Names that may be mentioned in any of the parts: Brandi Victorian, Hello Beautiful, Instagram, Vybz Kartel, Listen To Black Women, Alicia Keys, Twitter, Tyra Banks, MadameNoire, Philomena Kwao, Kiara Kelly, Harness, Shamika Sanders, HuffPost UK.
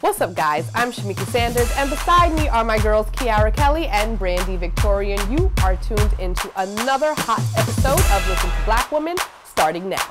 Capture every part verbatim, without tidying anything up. What's up guys, I'm Shamika Sanders and beside me are my girls Kiara Kelly and Brandi Victorian. You are tuned into another hot episode of Listen to Black Women, starting now.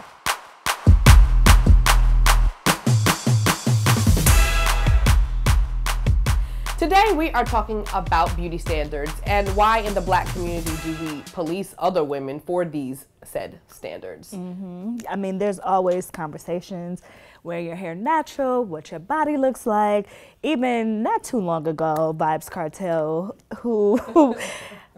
Today we are talking about beauty standards and why in the black community do we police other women for these said standards. Mm-hmm. I mean, there's always conversations, wear your hair natural, what your body looks like. Even not too long ago, Vybz Kartel, who, who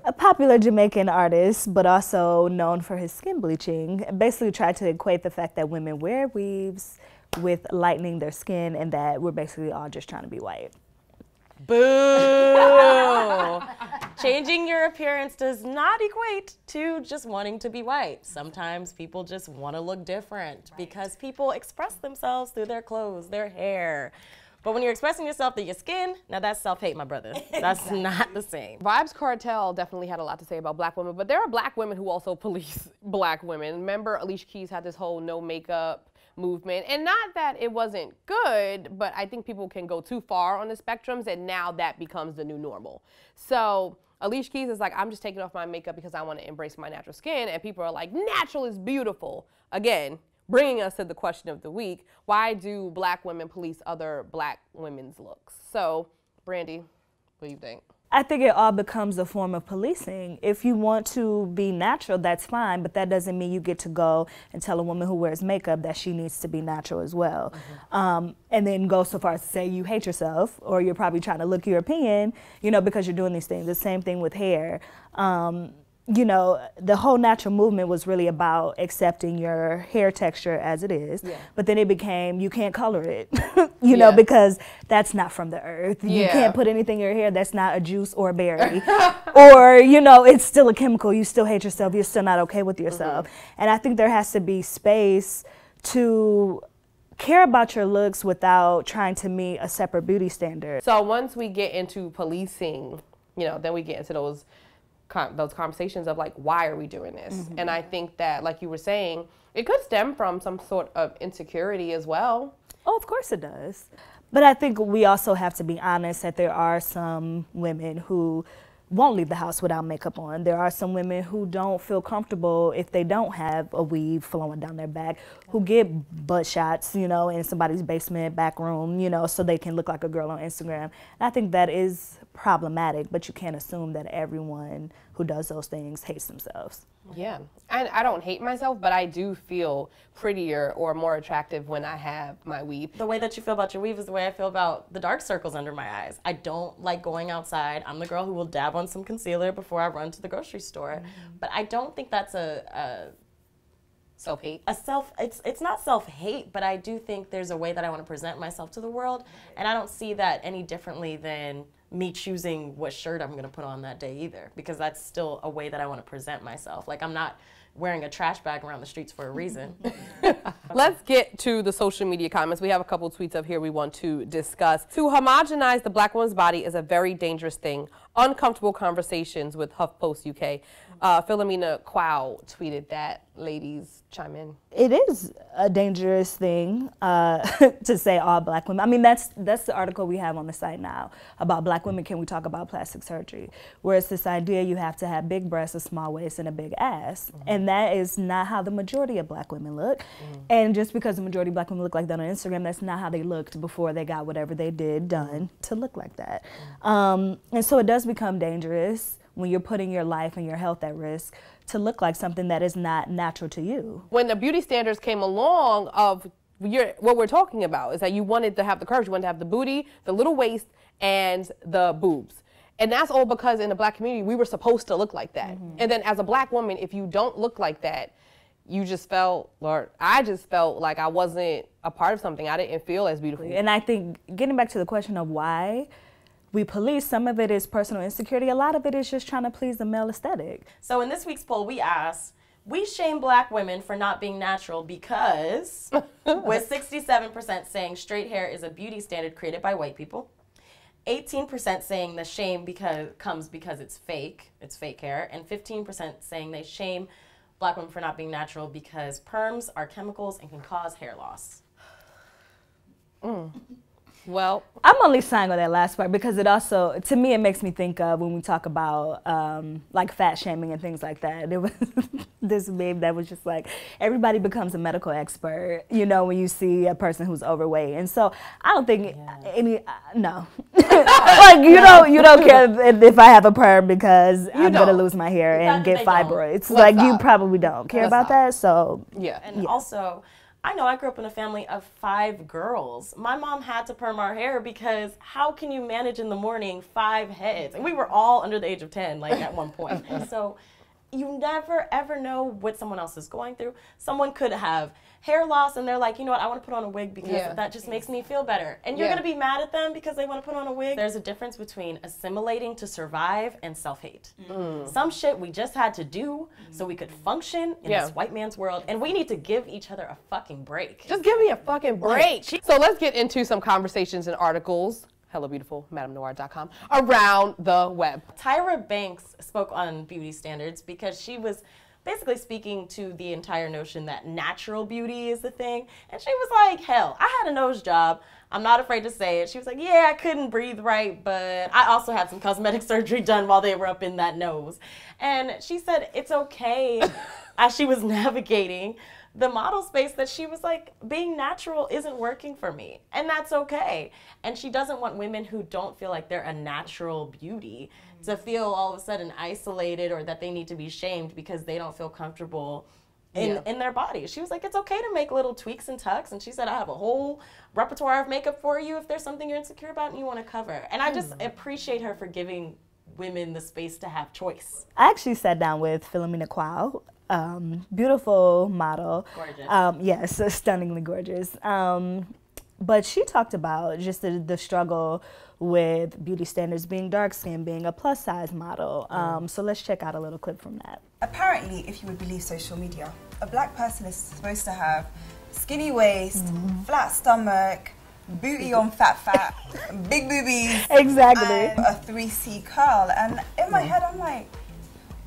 a popular Jamaican artist, but also known for his skin bleaching, basically tried to equate the fact that women wear weaves with lightening their skin and that we're basically all just trying to be white. Boo! Changing your appearance does not equate to just wanting to be white. Sometimes people just want to look different, right? Because people express themselves through their clothes, their hair. But when you're expressing yourself through your skin, now that's self-hate, my brother. That's exactly. Not the same. Vybz Kartel definitely had a lot to say about black women, but there are black women who also police black women. Remember, Alicia Keys had this whole no makeup movement, and not that it wasn't good, but I think people can go too far on the spectrums, and now that becomes the new normal. So Alicia Keys is like, I'm just taking off my makeup because I want to embrace my natural skin, and people are like, natural is beautiful. Again, bringing us to the question of the week, why do black women police other black women's looks? So, Brandi, what do you think? I think it all becomes a form of policing. If you want to be natural, that's fine, but that doesn't mean you get to go and tell a woman who wears makeup that she needs to be natural as well. Mm-hmm. um, and then go so far as to say you hate yourself or you're probably trying to look European, you know, because you're doing these things. The same thing with hair. Um, you know, the whole natural movement was really about accepting your hair texture as it is, yeah. But then it became, you can't color it, you yeah. know, because that's not from the earth. Yeah. You can't put anything in your hair that's not a juice or a berry, or, you know, it's still a chemical. You still hate yourself. You're still not okay with yourself. Mm-hmm. And I think there has to be space to care about your looks without trying to meet a separate beauty standard. So once we get into policing, you know, then we get into those Com those conversations of like, why are we doing this? Mm-hmm. And I think that, like you were saying, it could stem from some sort of insecurity as well. Oh, of course it does. But I think we also have to be honest that there are some women who won't leave the house without makeup on. There are some women who don't feel comfortable if they don't have a weave flowing down their back, who get butt shots, you know, in somebody's basement, back room, you know, so they can look like a girl on Instagram. And I think that is problematic, but you can't assume that everyone who does those things hates themselves. Yeah, and I don't hate myself, but I do feel prettier or more attractive when I have my weave. The way that you feel about your weave is the way I feel about the dark circles under my eyes. I don't like going outside. I'm the girl who will dab on some concealer before I run to the grocery store. Mm-hmm. But I don't think that's a, a self-hate. A self, it's, it's not self-hate, but I do think there's a way that I want to present myself to the world, and I don't see that any differently than me choosing what shirt I'm gonna put on that day either, because that's still a way that I wanna present myself. Like, I'm not wearing a trash bag around the streets for a reason. Let's get to the social media comments. We have a couple tweets up here we want to discuss. To homogenize the black woman's body is a very dangerous thing. Uncomfortable conversations with HuffPost U K. Uh, Philomena Kwao tweeted that. Ladies, chime in. It is a dangerous thing uh, to say all black women. I mean, that's that's the article we have on the site now about black women. Can we talk about plastic surgery? Where it's this idea you have to have big breasts, a small waist, and a big ass. Mm-hmm. And that is not how the majority of black women look. Mm-hmm. And just because the majority of black women look like that on Instagram, that's not how they looked before they got whatever they did done to look like that. Mm-hmm. um, and so it does become dangerous when you're putting your life and your health at risk to look like something that is not natural to you. When the beauty standards came along of your, what we're talking about is that you wanted to have the curves, you wanted to have the booty, the little waist, and the boobs. And that's all because in the black community, we were supposed to look like that. Mm-hmm. And then as a black woman, if you don't look like that, you just felt, or I just felt like I wasn't a part of something. I didn't feel as beautiful. And I think, getting back to the question of why we police, some of it is personal insecurity. A lot of it is just trying to please the male aesthetic. So in this week's poll, we asked, we shame black women for not being natural because, with sixty-seven percent saying straight hair is a beauty standard created by white people, eighteen percent saying the shame because comes because it's fake, it's fake hair, and fifteen percent saying they shame black women for not being natural because perms are chemicals and can cause hair loss. Mm. Well, I'm only sighing on that last part because it also, to me, it makes me think of when we talk about um, like fat shaming and things like that. There was this babe that was just like, everybody becomes a medical expert, you know, when you see a person who's overweight. And so I don't think yeah. any, uh, no. Like, you, yeah. don't, you don't care if, if I have a perm because you I'm going to lose my hair and get fibroids. Like, up. you probably don't care Let's about up. that. So, yeah. And yeah. also, I know I grew up in a family of five girls. My mom had to perm our hair because how can you manage in the morning five heads? And we were all under the age of ten, like at one point. And so you never ever know what someone else is going through. Someone could have hair loss and they're like, you know what, I want to put on a wig because yeah. that just makes me feel better. And you're yeah. going to be mad at them because they want to put on a wig. There's a difference between assimilating to survive and self-hate. Mm. Some shit we just had to do so we could function in yeah. this white man's world, and we need to give each other a fucking break. Just give me a fucking break. So let's get into some conversations and articles. Hello Beautiful, Madame Noir dot com, around the web. Tyra Banks spoke on beauty standards because she was basically speaking to the entire notion that natural beauty is the thing. And she was like, hell, I had a nose job. I'm not afraid to say it. She was like, yeah, I couldn't breathe right, but I also had some cosmetic surgery done while they were up in that nose. And she said it's okay as she was navigating the model space that she was like, being natural isn't working for me, and that's okay. And she doesn't want women who don't feel like they're a natural beauty mm-hmm. to feel all of a sudden isolated or that they need to be shamed because they don't feel comfortable in, yeah. in their body. She was like, it's okay to make little tweaks and tucks. And she said, I have a whole repertoire of makeup for you if there's something you're insecure about and you want to cover. And I just mm-hmm. appreciate her for giving women the space to have choice. I actually sat down with Philomena Kwao. Um, beautiful model. Gorgeous. Um, yes, stunningly gorgeous. Um, but she talked about just the, the struggle with beauty standards, being dark skinned, being a plus size model. Um, so let's check out a little clip from that. Apparently, if you would believe social media, a black person is supposed to have skinny waist, mm-hmm. flat stomach, booty on fat fat, big boobies. Exactly. And a three C curl. And in my head, I'm like,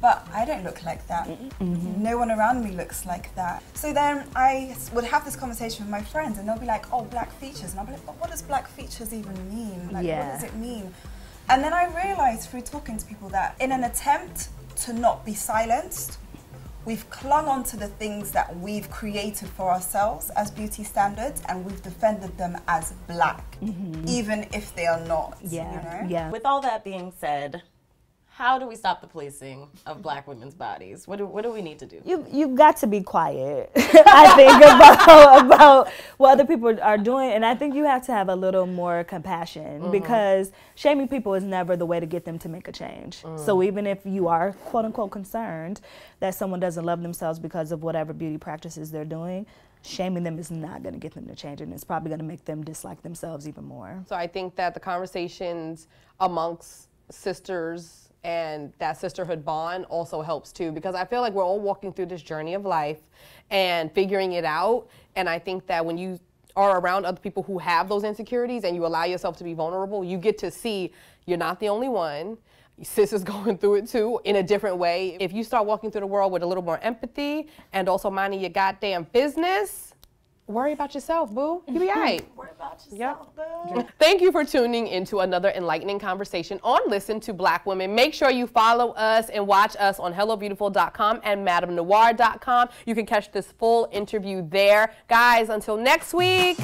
but I don't look like that. Mm-hmm. No one around me looks like that. So then I would have this conversation with my friends and they'll be like, oh, black features. And I'll be like, but what does black features even mean? Like, yeah. what does it mean? And then I realized through talking to people that in an attempt to not be silenced, we've clung on to the things that we've created for ourselves as beauty standards, and we've defended them as black, mm-hmm. even if they are not, yeah. you know? Yeah. With all that being said, how do we stop the policing of black women's bodies? What do, what do we need to do? You, you've got to be quiet, I think, about, about what other people are doing. And I think you have to have a little more compassion mm. because shaming people is never the way to get them to make a change. Mm. So even if you are, quote unquote, concerned that someone doesn't love themselves because of whatever beauty practices they're doing, shaming them is not going to get them to change, and it's probably going to make them dislike themselves even more. So I think that the conversations amongst sisters and that sisterhood bond also helps too, because I feel like we're all walking through this journey of life and figuring it out. And I think that when you are around other people who have those insecurities and you allow yourself to be vulnerable, you get to see you're not the only one. Sis is going through it too in a different way. If you start walking through the world with a little more empathy and also minding your goddamn business, worry about yourself, boo. You be all right. Worry about yourself, yep. boo. Thank you for tuning into another enlightening conversation on Listen to Black Women. Make sure you follow us and watch us on hello beautiful dot com and Madame Noir dot com. You can catch this full interview there. Guys, until next week.